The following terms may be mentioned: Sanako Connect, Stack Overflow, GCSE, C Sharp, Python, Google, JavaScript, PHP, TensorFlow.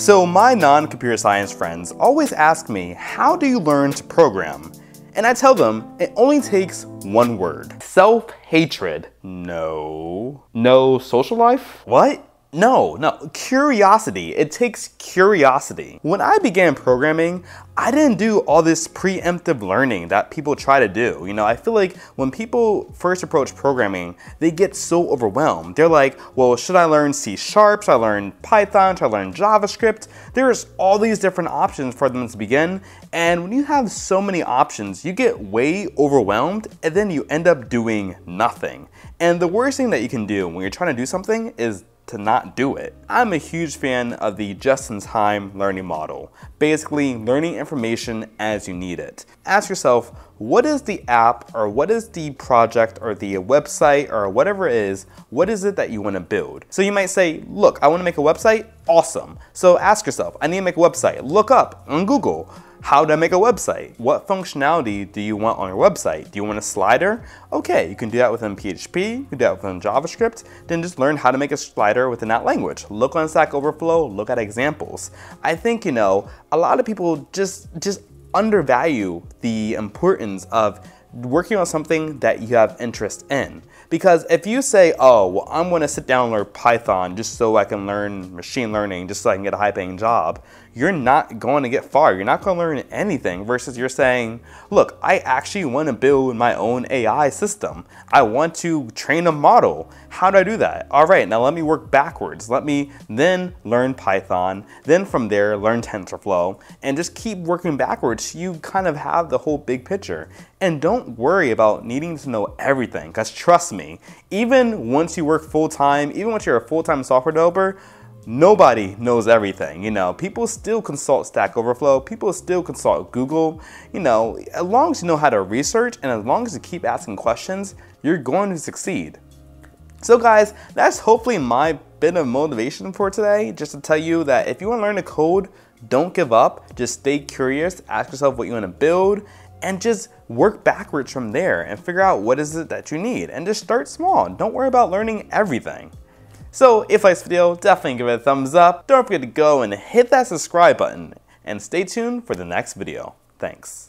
So my non-computer science friends always ask me, how do you learn to program? And I tell them it only takes one word. Self-hatred. No. No social life? What? No, curiosity. It takes curiosity. When I began programming, I didn't do all this preemptive learning that people try to do. You know, I feel like when people first approach programming, they get so overwhelmed. They're like, well, should I learn C Sharp? Should I learn Python? Should I learn JavaScript? There's all these different options for them to begin. And when you have so many options, you get way overwhelmed and then you end up doing nothing. And the worst thing that you can do when you're trying to do something is to not do it. I'm a huge fan of the just-in-time learning model, basically learning information as you need it. Ask yourself, what is the app or what is the project or the website or whatever it is, what is it that you want to build? So you might say, look, I want to make a website, awesome. So ask yourself, I need to make a website. Look up on Google, how do I make a website? What functionality do you want on your website? Do you want a slider? Okay, you can do that within PHP, you can do that within JavaScript, then just learn how to make a slider within that language. Look on Stack Overflow, look at examples. I think, you know, a lot of people just undervalue the importance of working on something that you have interest in. Because if you say, oh, well, I'm gonna sit down and learn Python just so I can learn machine learning, just so I can get a high paying job, you're not going to get far. You're not gonna learn anything versus you're saying, look, I actually wanna build my own AI system. I want to train a model. How do I do that? All right, now let me work backwards. Let me then learn Python, then from there learn TensorFlow, and just keep working backwards so you kind of have the whole big picture. And don't worry about needing to know everything, because trust me, even once you work full-time, even once you're a full-time software developer, nobody knows everything. You know, people still consult Stack Overflow, people still consult Google. You know, as long as you know how to research and as long as you keep asking questions, you're going to succeed. So guys, that's hopefully my bit of motivation for today, just to tell you that if you want to learn to code, don't give up, just stay curious, ask yourself what you want to build, and just work backwards from there and figure out what is it that you need and just start small. Don't worry about learning everything. So if you like this video, definitely give it a thumbs up. Don't forget to go and hit that subscribe button and stay tuned for the next video. Thanks.